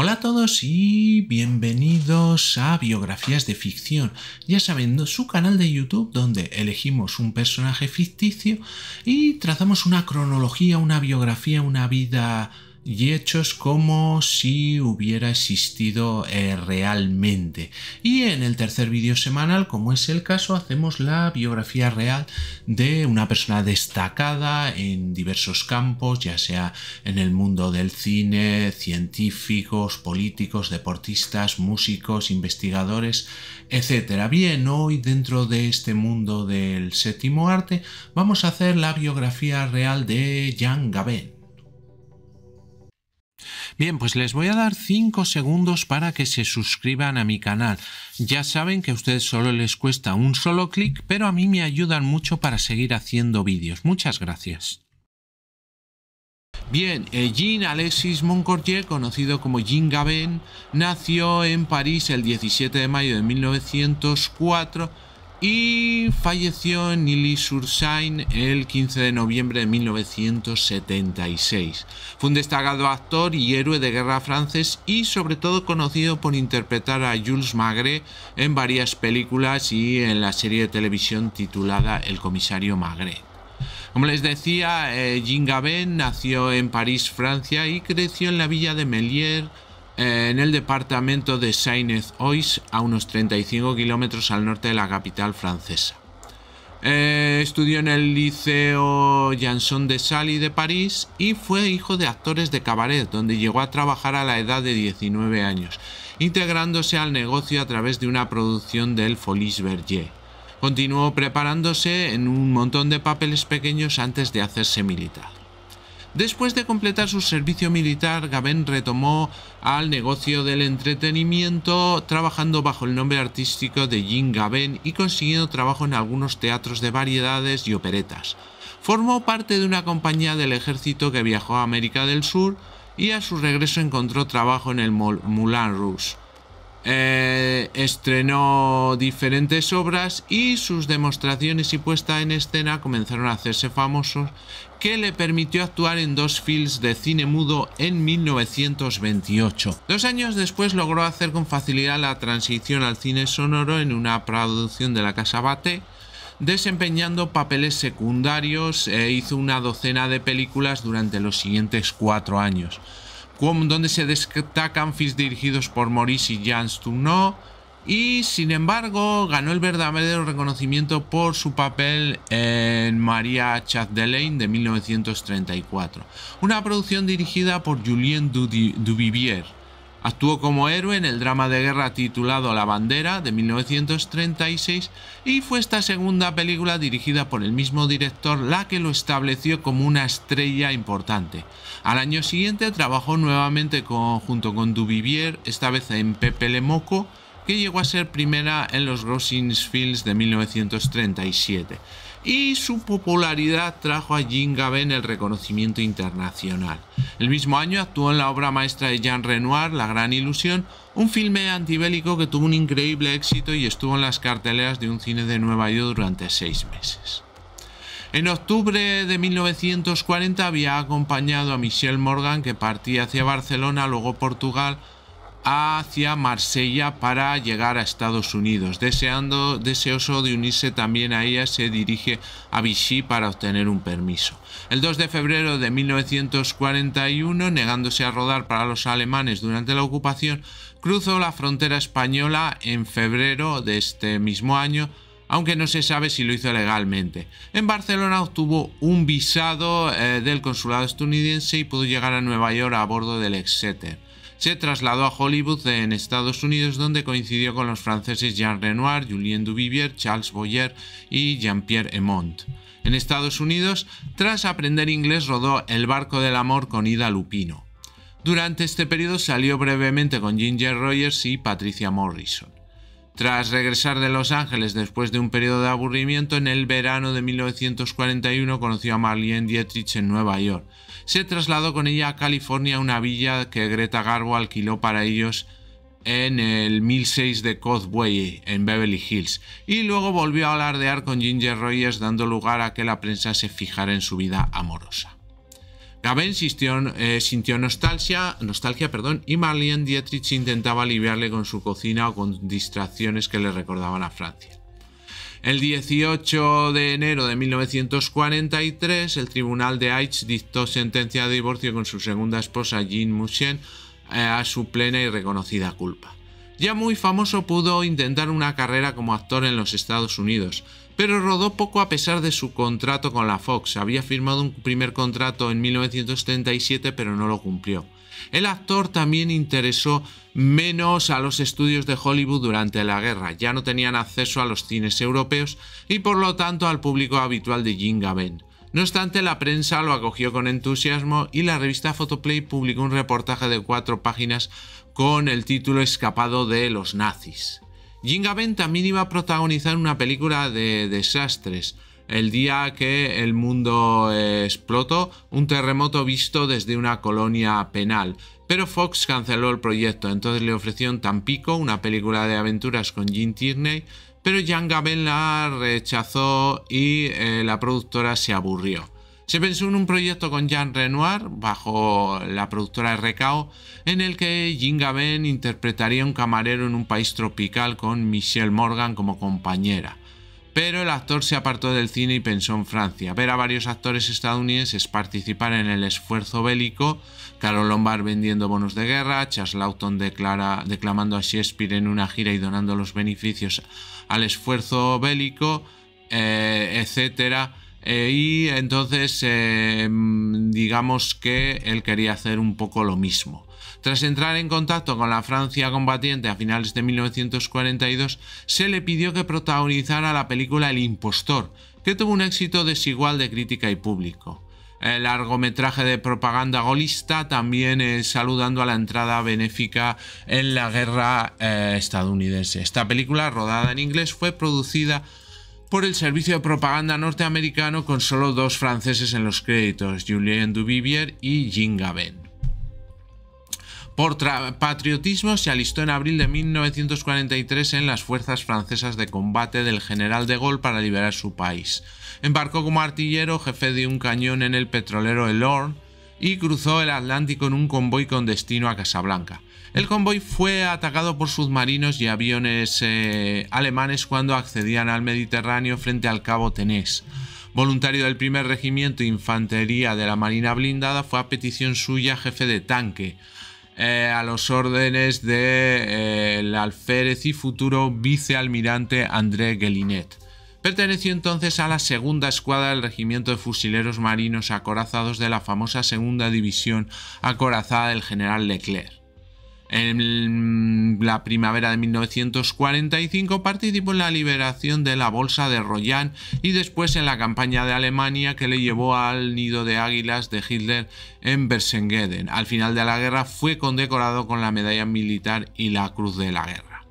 Hola a todos y bienvenidos a Biografías de Ficción, ya saben, su canal de YouTube donde elegimos un personaje ficticio y trazamos una cronología, una biografía, una vida y hechos como si hubiera existido realmente. Y en el tercer vídeo semanal, como es el caso, hacemos la biografía real de una persona destacada en diversos campos, ya sea en el mundo del cine, científicos, políticos, deportistas, músicos, investigadores, etc. Bien, hoy dentro de este mundo del séptimo arte vamos a hacer la biografía real de Jean Gabin. Bien, pues les voy a dar 5 segundos para que se suscriban a mi canal. Ya saben que a ustedes solo les cuesta un solo clic, pero a mí me ayudan mucho para seguir haciendo vídeos. Muchas gracias. Bien, Jean Alexis Moncortier, conocido como Jean Gabin, nació en París el 17 de mayo de 1904 y falleció en Neuilly-sur-Seine el 15 de noviembre de 1976. Fue un destacado actor y héroe de guerra francés y sobre todo conocido por interpretar a Jules Maigret en varias películas y en la serie de televisión titulada El comisario Maigret. Como les decía, Jean Gabin nació en París, Francia, y creció en la villa de Mériel, en el departamento de Seine-et-Oise, a unos 35 kilómetros al norte de la capital francesa. Estudió en el Liceo Janson de Sali de París y fue hijo de actores de cabaret, donde llegó a trabajar a la edad de 19 años, integrándose al negocio a través de una producción del Folies Bergère. Continuó preparándose en un montón de papeles pequeños antes de hacerse militar. Después de completar su servicio militar, Gabin retomó al negocio del entretenimiento, trabajando bajo el nombre artístico de Jean Gabin y consiguiendo trabajo en algunos teatros de variedades y operetas. Formó parte de una compañía del ejército que viajó a América del Sur y a su regreso encontró trabajo en el Moulin Rouge. Estrenó diferentes obras y sus demostraciones y puesta en escena comenzaron a hacerse famosos, que le permitió actuar en 2 films de cine mudo en 1928. 2 años después logró hacer con facilidad la transición al cine sonoro en una producción de la Casa Bate, desempeñando papeles secundarios. Hizo una docena de películas durante los siguientes 4 años, donde se destacan films dirigidos por Maurice y Jan Sturnow, y sin embargo ganó el verdadero reconocimiento por su papel en María Chapdelaine de 1934, una producción dirigida por Julien Duvivier. Actuó como héroe en el drama de guerra titulado La bandera de 1936 y fue esta segunda película dirigida por el mismo director la que lo estableció como una estrella importante. Al año siguiente trabajó nuevamente junto con Duvivier, esta vez en Pepe Lemoco, que llegó a ser primera en los Rosings Films de 1937, y su popularidad trajo a Jean Gabin el reconocimiento internacional. El mismo año actuó en la obra maestra de Jean Renoir, La gran ilusión, un filme antibélico que tuvo un increíble éxito y estuvo en las carteleras de un cine de Nueva York durante 6 meses. En octubre de 1940 había acompañado a Michèle Morgan, que partía hacia Barcelona, luego Portugal, hacia Marsella para llegar a Estados Unidos. Deseoso de unirse también a ella, se dirige a Vichy para obtener un permiso. El 2 de febrero de 1941, negándose a rodar para los alemanes durante la ocupación, cruzó la frontera española en febrero de este mismo año, aunque no se sabe si lo hizo legalmente. En Barcelona obtuvo un visado del consulado estadounidense y pudo llegar a Nueva York a bordo del Exeter. Se trasladó a Hollywood en Estados Unidos, donde coincidió con los franceses Jean Renoir, Julien Duvivier, Charles Boyer y Jean-Pierre Emond. En Estados Unidos, tras aprender inglés, rodó El barco del amor con Ida Lupino. Durante este periodo salió brevemente con Ginger Rogers y Patricia Morrison. Tras regresar de Los Ángeles después de un periodo de aburrimiento, en el verano de 1941 conoció a Marlene Dietrich en Nueva York. Se trasladó con ella a California, a una villa que Greta Garbo alquiló para ellos en el 1006 de Cosway, en Beverly Hills, y luego volvió a alardear con Ginger Rogers, dando lugar a que la prensa se fijara en su vida amorosa. Gabin sintió nostalgia, y Marlene Dietrich intentaba aliviarle con su cocina o con distracciones que le recordaban a Francia. El 18 de enero de 1943, el tribunal de Aix dictó sentencia de divorcio con su segunda esposa, Jean Mouchen, a su plena y reconocida culpa. Ya muy famoso, pudo intentar una carrera como actor en los Estados Unidos, pero rodó poco a pesar de su contrato con la Fox. Había firmado un primer contrato en 1937, pero no lo cumplió. El actor también interesó menos a los estudios de Hollywood durante la guerra. Ya no tenían acceso a los cines europeos y por lo tanto al público habitual de Jean Gabin. No obstante, la prensa lo acogió con entusiasmo y la revista Photoplay publicó un reportaje de 4 páginas con el título Escapado de los nazis. Jean Gabin también iba a protagonizar una película de desastres. El día que el mundo explotó, un terremoto visto desde una colonia penal. Pero Fox canceló el proyecto, entonces le ofrecieron Tampico, una película de aventuras con Jean Tierney, pero Jean Gabin la rechazó y la productora se aburrió. Se pensó en un proyecto con Jean Renoir, bajo la productora RKO, en el que Jean Gabin interpretaría a un camarero en un país tropical con Michèle Morgan como compañera. Pero el actor se apartó del cine y pensó en Francia. Ver a varios actores estadounidenses participar en el esfuerzo bélico, Carol Lombard vendiendo bonos de guerra, Charles Lawton declamando a Shakespeare en una gira y donando los beneficios al esfuerzo bélico, etc. Y entonces digamos que él quería hacer un poco lo mismo. Tras entrar en contacto con la Francia combatiente a finales de 1942, se le pidió que protagonizara la película El impostor, que tuvo un éxito desigual de crítica y público. El largometraje de propaganda golista, también saludando a la entrada benéfica en la guerra estadounidense. Esta película, rodada en inglés, fue producida por el servicio de propaganda norteamericano con solo 2 franceses en los créditos, Julien Duvivier y Jean Gabin. Por patriotismo se alistó en abril de 1943 en las fuerzas francesas de combate del general de Gaulle para liberar su país. Embarcó como artillero, jefe de un cañón en el petrolero El Orne, y cruzó el Atlántico en un convoy con destino a Casablanca. El convoy fue atacado por submarinos y aviones alemanes cuando accedían al Mediterráneo frente al Cabo Tenés. Voluntario del 1er Regimiento de Infantería de la Marina Blindada, fue a petición suya jefe de tanque, a los órdenes del alférez y futuro vicealmirante André Guelinet. Perteneció entonces a la segunda escuadra del regimiento de fusileros marinos acorazados de la famosa segunda división acorazada del general Leclerc. En la primavera de 1945 participó en la liberación de la Bolsa de Royan y después en la campaña de Alemania que le llevó al nido de águilas de Hitler en Berchtesgaden. Al final de la guerra fue condecorado con la Medalla Militar y la Cruz de la Guerra.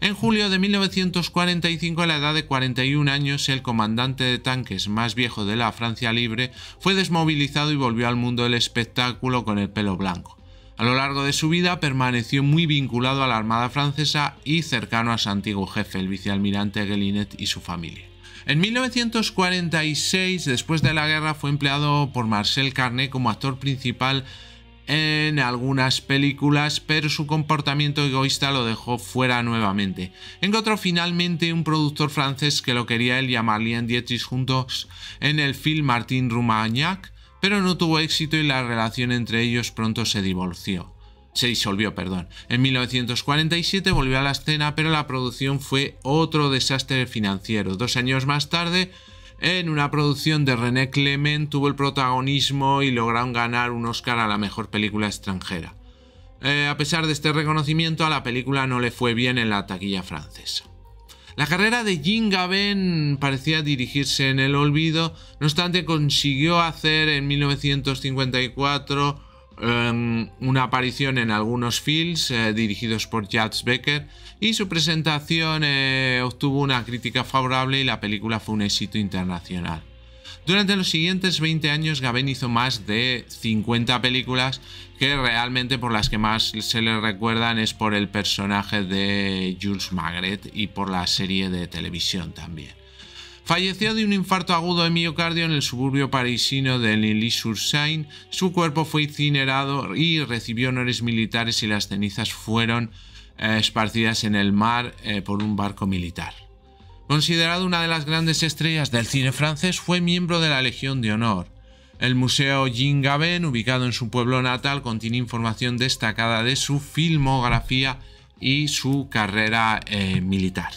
En julio de 1945, a la edad de 41 años, el comandante de tanques más viejo de la Francia Libre fue desmovilizado y volvió al mundo del espectáculo con el pelo blanco. A lo largo de su vida permaneció muy vinculado a la Armada Francesa y cercano a su antiguo jefe, el vicealmirante Guelinet, y su familia. En 1946, después de la guerra, fue empleado por Marcel Carné como actor principal en algunas películas, pero su comportamiento egoísta lo dejó fuera nuevamente. Encontró finalmente un productor francés que lo quería él y a Marlene Dietrich juntos en el film Martín Rumagnac, pero no tuvo éxito y la relación entre ellos pronto se disolvió. En 1947 volvió a la escena, pero la producción fue otro desastre financiero. 2 años más tarde, en una producción de René Clément, tuvo el protagonismo y lograron ganar un Oscar a la mejor película extranjera. A pesar de este reconocimiento, a la película no le fue bien en la taquilla francesa. La carrera de Jean Gabin parecía dirigirse en el olvido, no obstante consiguió hacer en 1954 una aparición en algunos films dirigidos por Jacques Becker y su presentación obtuvo una crítica favorable y la película fue un éxito internacional. Durante los siguientes 20 años Gabin hizo más de 50 películas que realmente por las que más se le recuerdan es por el personaje de Jules Maigret y por la serie de televisión también. Falleció de un infarto agudo de miocardio en el suburbio parisino de Neuilly-sur-Seine. Su cuerpo fue incinerado y recibió honores militares, y las cenizas fueron esparcidas en el mar por un barco militar. Considerado una de las grandes estrellas del cine francés, fue miembro de la Legión de Honor. El Museo Jean Gabin, ubicado en su pueblo natal, contiene información destacada de su filmografía y su carrera militar.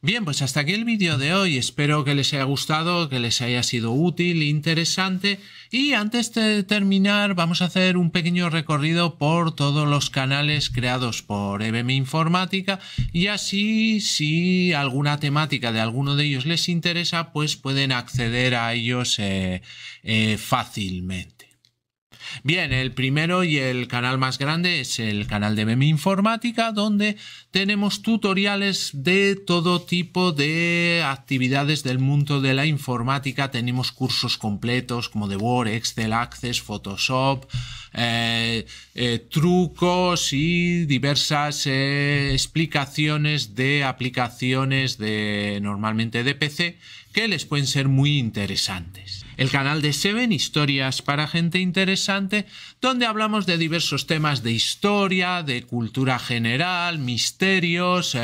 Bien, pues hasta aquí el vídeo de hoy. Espero que les haya gustado, que les haya sido útil, interesante. Y antes de terminar, vamos a hacer un pequeño recorrido por todos los canales creados por EBM Informática, y así, si alguna temática de alguno de ellos les interesa, pues pueden acceder a ellos fácilmente. Bien, el primero y el canal más grande es el canal de EBM Informática, donde tenemos tutoriales de todo tipo de actividades del mundo de la informática. Tenemos cursos completos como de Word, Excel, Access, Photoshop, trucos y diversas explicaciones de aplicaciones normalmente de PC, que les pueden ser muy interesantes. El canal de Seven, Historias para gente interesante, donde hablamos de diversos temas de historia, de cultura general, misterios,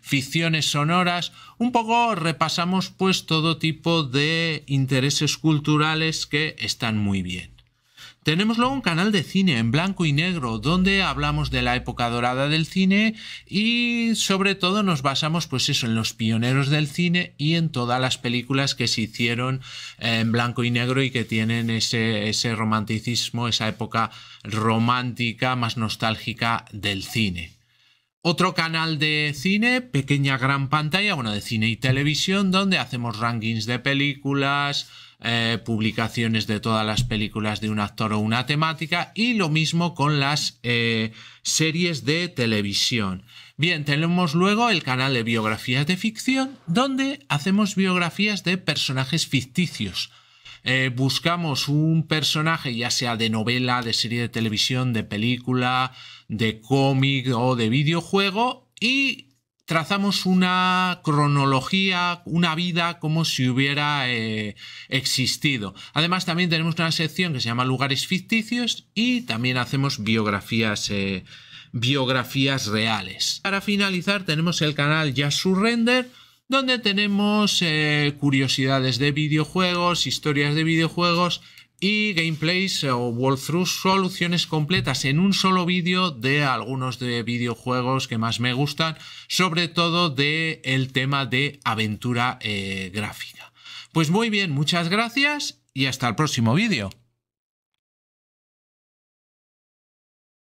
ficciones sonoras. Un poco repasamos pues todo tipo de intereses culturales que están muy bien. Tenemos luego un canal de cine en blanco y negro, donde hablamos de la época dorada del cine y sobre todo nos basamos pues eso, en los pioneros del cine y en todas las películas que se hicieron en blanco y negro y que tienen ese romanticismo, esa época romántica más nostálgica del cine. Otro canal de cine, pequeña gran pantalla, bueno, de cine y televisión, donde hacemos rankings de películas, publicaciones de todas las películas de un actor o una temática, y lo mismo con las series de televisión. Bien, tenemos luego el canal de biografías de ficción, donde hacemos biografías de personajes ficticios. Buscamos un personaje, ya sea de novela, de serie de televisión, de película, de cómic o de videojuego, y trazamos una cronología, una vida como si hubiera existido. Además, también tenemos una sección que se llama Lugares Ficticios, y también hacemos biografías reales. Para finalizar, tenemos el canal Just Surrender, donde tenemos curiosidades de videojuegos, historias de videojuegos y gameplays o walkthroughs, soluciones completas en un solo vídeo de algunos de videojuegos que más me gustan, sobre todo del tema de aventura gráfica. Pues muy bien, muchas gracias y hasta el próximo vídeo.